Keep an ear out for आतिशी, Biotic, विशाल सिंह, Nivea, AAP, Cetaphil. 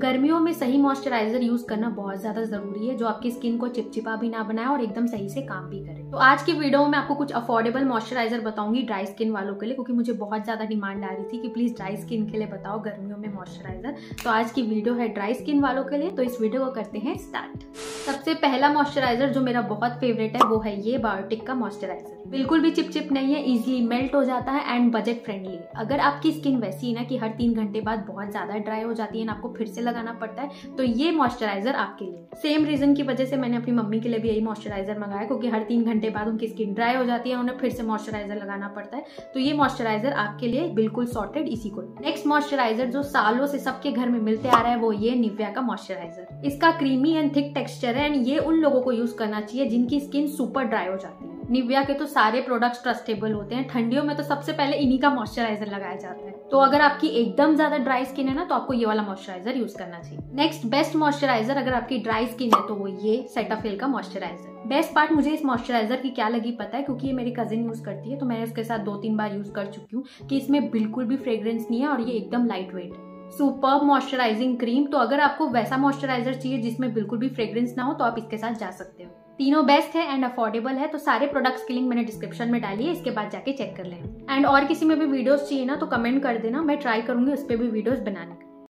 गर्मियों में सही मॉइस्चराइजर यूज करना बहुत ज्यादा जरूरी है जो आपकी स्किन को चिपचिपा भी ना बनाए और एकदम सही से काम भी करे। तो आज की वीडियो में आपको कुछ अफोर्डेबल मॉइस्चराइजर बताऊंगी ड्राई स्किन वालों के लिए, क्योंकि मुझे बहुत ज्यादा डिमांड आ रही थी कि प्लीज ड्राई स्किन के लिए बताओ गर्मियों में मॉइस्चराइजर। तो आज की वीडियो है ड्राई स्किन वालों के लिए, तो इस वीडियो को करते हैं स्टार्ट। सबसे पहला मॉइस्चराइजर जो मेरा बहुत फेवरेट है वो है ये बायोटिक का मॉइस्चराइजर। बिल्कुल भी चिपचिप नहीं है, इजीली मेल्ट हो जाता है एंड बजट फ्रेंडली है। अगर आपकी स्किन वैसी ही ना कि हर 3 घंटे बाद बहुत ज्यादा ड्राई हो जाती है ना, आपको फिर से लगाना पड़ता है, तो ये मॉइस्चराइजर आपके लिए। सेम रीजन की वजह से मैंने अपनी मम्मी के लिए भी यही मॉइस्चराइजर मंगाया, क्योंकि हर 3 घंटे बाद उनकी स्किन ड्राई हो जाती है, उन्हें फिर से मॉइस्चराइजर लगाना पड़ता है। तो ये मॉइस्चराइजर आपके लिए बिल्कुल सॉर्टेड। इसी को नेक्स्ट मॉइस्चराइजर जो सालों से सबके घर में मिलते आ रहा है वो ये निविया का मॉइस्चराइजर। इसका क्रीमी एंड थिक टेक्सचर है एंड ये उन लोगों को यूज करना चाहिए जिनकी स्किन सुपर ड्राई हो जाती है। निविया के तो सारे प्रोडक्ट्स ट्रस्टेबल होते हैं, ठंडियों में तो सबसे पहले इन्हीं का मॉइस्चराइजर लगाया जाता है। तो अगर आपकी एकदम ज्यादा ड्राई स्किन है ना, तो आपको ये वाला मॉइस्चराइजर यूज करना चाहिए। नेक्स्ट बेस्ट मॉइस्चराइजर अगर आपकी ड्राई स्किन है तो वो ये सेटाफिल का मॉइस्चराइजर। बेस्ट पार्ट मुझे इस मॉइस्चराइजर की क्या लगी पता है, क्योंकि ये मेरी कजिन यूज करती है तो मैं इसके साथ 2-3 बार यूज कर चुकी हूँ, कि इसमें बिल्कुल भी फ्रेग्रेंस नहीं है और ये एकदम लाइट वेट है। Super moisturising cream. तो अगर आपको वैसा मॉइस्चराइजर चाहिए जिसमें बिल्कुल भी फ्रेग्रेंस ना हो तो आप इसके साथ जा सकते हो। तीनों बेस्ट है एंड अफोर्डेबल है। तो सारे प्रोडक्ट्स की लिंक मैंने डिस्क्रिप्शन में डाली है, इसके बाद जाके चेक कर लें। एंड और किसी में भी वीडियोस चाहिए ना तो कमेंट कर देना, मैं ट्राई करूंगी उस पर भी वीडियोस बनाने का।